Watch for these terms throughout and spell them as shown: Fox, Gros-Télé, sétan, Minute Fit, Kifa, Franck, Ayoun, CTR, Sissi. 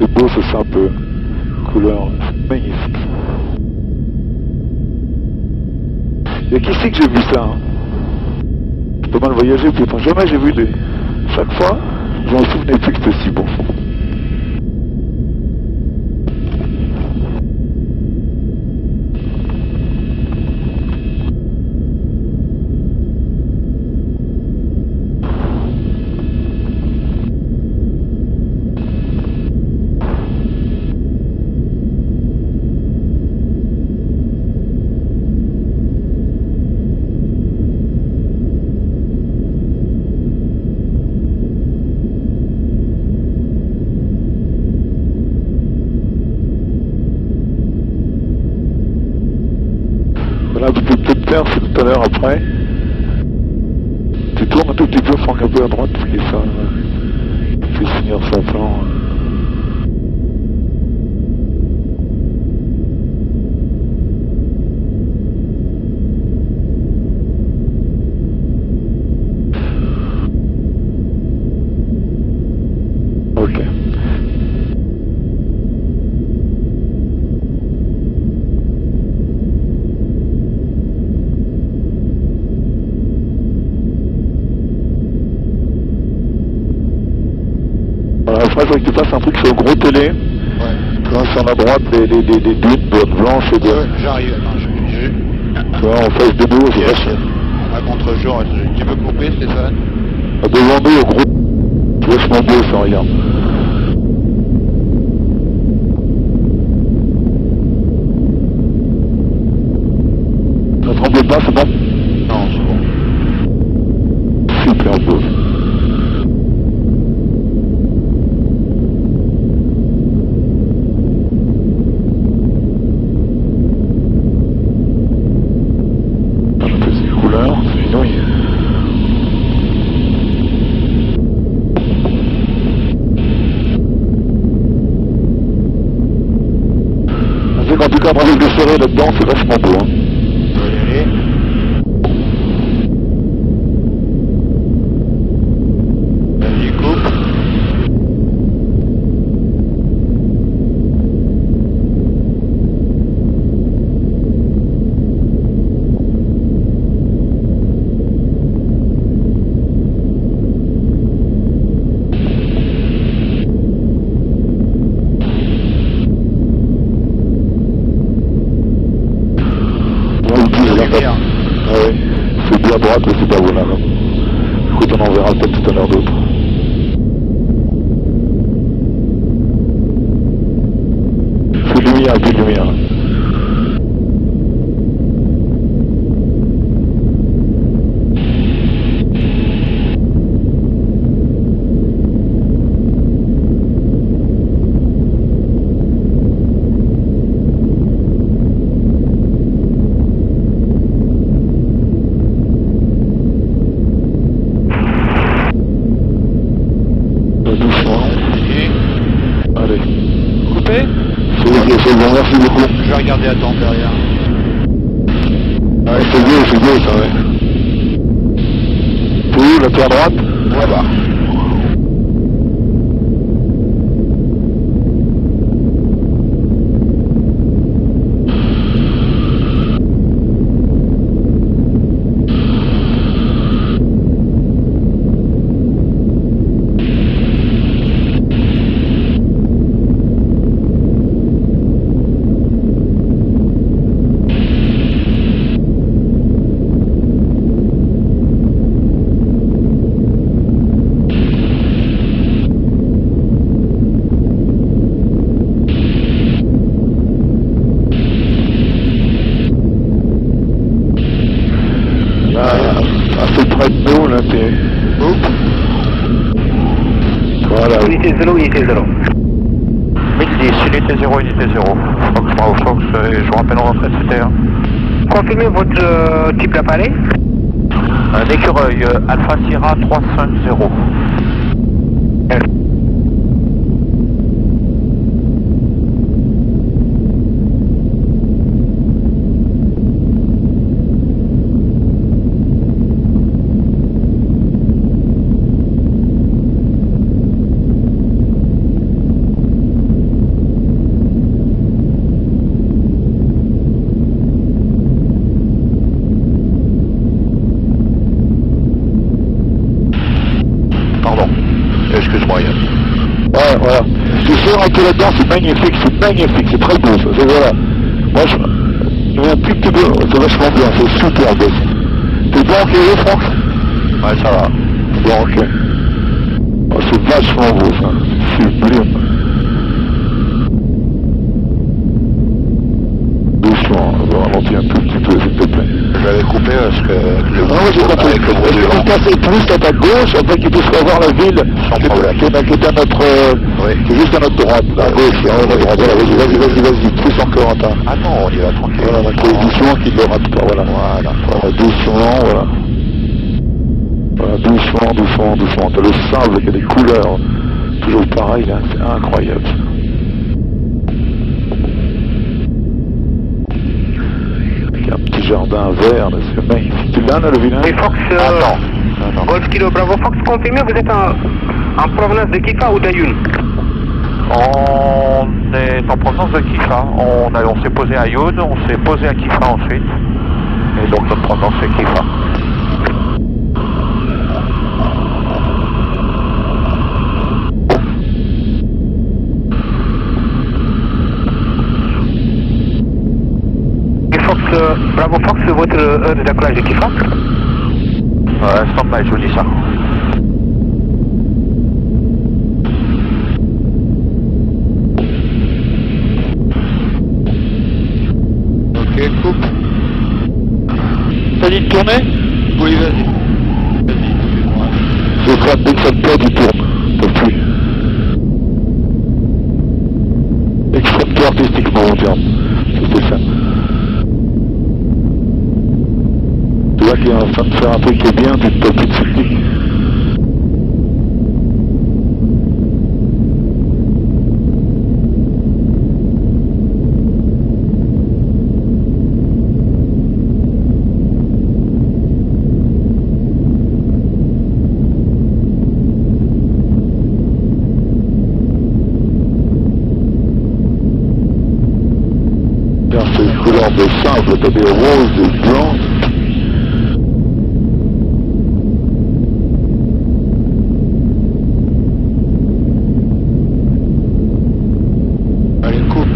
C'est beau ce sable couleur, c'est magnifique. Et qu'ici que j'ai vu ça, j'ai pas mal voyagé, puis enfin, jamais j'ai vu des... Chaque fois, je m'en souvenais plus que c'était si bon. C'est tout à l'heure après. Tu tournes un tout petit peu, Franck, un peu à droite, parce que ça fait finir son plan. Tu passes un truc sur Gros-Télé, ouais. Sur la droite, des doutes, boîtes blanches et de... Ouais, j'arrive, tu vois, en face de nous, je reste. À contre-jour, tu veux couper, c'est ça? Devant nous, au gros... Tu vois, je m'en vais, ça, regarde. Ça tremble pas, c'est bon? Non, c'est bon. Super beau. En tout cas, bravo de serrer là-dedans, c'est vachement beau. Hein. Vas-y, coupe. À droite, mais c'est pas bon là. Écoute, on en verra peut-être tout à l'heure d'autres. Feu de lumière, feu de lumière. Bon, merci beaucoup. Je vais regarder à temps derrière. Ouais, c'est beau ça, ouais. C'est où, le pied à droite? Ouais, bah. Voilà. Unité 0, unité 0. Mix 10, unité 0, unité 0. Fox, bravo Fox, je vous rappelle en rentrée CTR. Confirmez votre type d'appareil. Un écureuil, Alpha Sierra 350. toujours été là-dedans, c'est magnifique, c'est très beau ça, c'est voilà. Moi je... Il y a un plus petit peu, c'est vachement bien, c'est super beau. T'es bien enclairé Franck? Ouais ça va. Bon ok. Oh, c'est vachement beau ça, c'est sublime. Doucement, on va ralentir un tout petit peu s'il te plaît. J'avais coupé parce que... Non j'ai coupé, est-ce qu'on passait plus à ta gauche afin qu'il puisse revoir la ville? Sans problème. Qui est à notre... Oui. C'est juste à notre droite, à gauche, à droite, vas-y, plus encore un tas. Ah non, on y va tranquille. Voilà, doucement qu'il ne le rate pas, voilà. Voilà, doucement, voilà. Voilà, doucement, doucement, doucement. T'as le sable qui a des couleurs, toujours pareil, là, c'est incroyable. Il y a un petit jardin vert, c'est magnifique. Tu l'as, là, le village? Mais Fox, attends. Golf Kilo Bravo Fox, confirmez, vous êtes en provenance de Kifa ou d'Ayoun? On est en provenance de Kifa. On s'est posé à Ayoun, on s'est posé à Kifa ensuite. Et donc notre provenance c'est Kifa. Bravo Fox, votre heure d'accolage de Kifa? Stand by, je vous dis ça. Ok, coupe. T'as dit de tourner? Oui, vas-y. Excuse-moi. Je crois que ça me perd du tourne. T'as plus. Extrêmement artistiquement en terme. C'était ça. Tu vois qu'il est en train de faire un truc qui est bien, tu peux plus de cyclique. Des simples, t'as des roses, des blancs. Allez, coupe.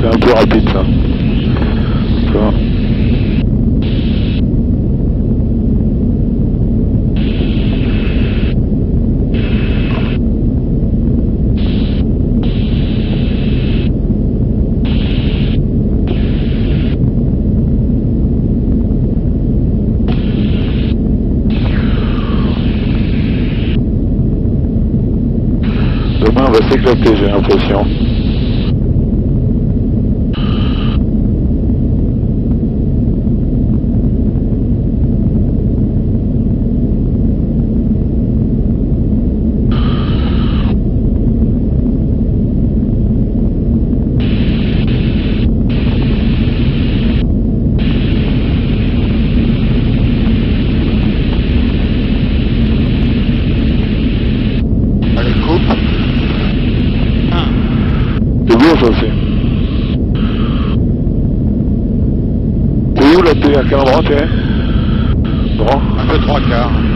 C'est un peu rapide ça. Tu vois ? On va s'éclater, j'ai l'impression. T'es où là, t'es à quel endroit t'es? Droit. Un peu trois quarts.